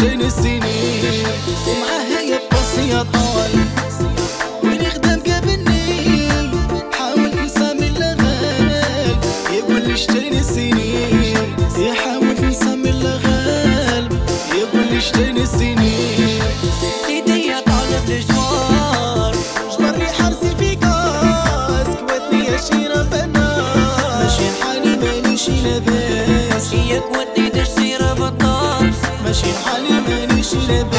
بين السنين ومعاه هي بقص يا طالب ونخدم قبل النيل حاول تنسى من الغالب يقول ليش بين السنين يحاول تنسى من الغالب يقول ليش بين السنين ايدي يا طالب لجوار جبرني حرصي في كاس كوتني يا شيرة بنار ماشي حالي مانيش لاباس هي كوتني تشتي ربطار ماشي حالي مانيش لاباس.